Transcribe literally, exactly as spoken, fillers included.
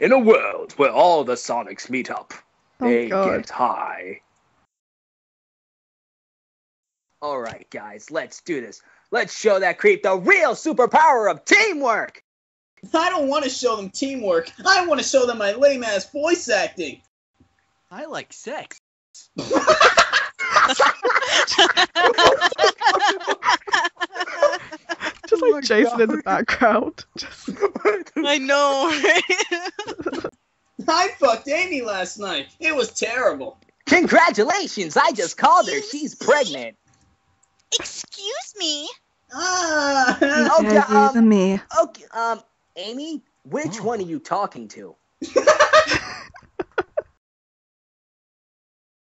In a world where all the Sonics meet up, oh, they God. get high. Alright, guys, let's do this. Let's show that creep the real superpower of teamwork! I don't want to show them teamwork. I want to show them my lame-ass voice acting. I like sex. Just like oh Jason God. in the background. Just... I know, right? I fucked Amy last night. It was terrible. Congratulations, I just called her. She's pregnant. Excuse me? Ah. Please okay, um, me. Okay, um, Amy, which oh. one are you talking to?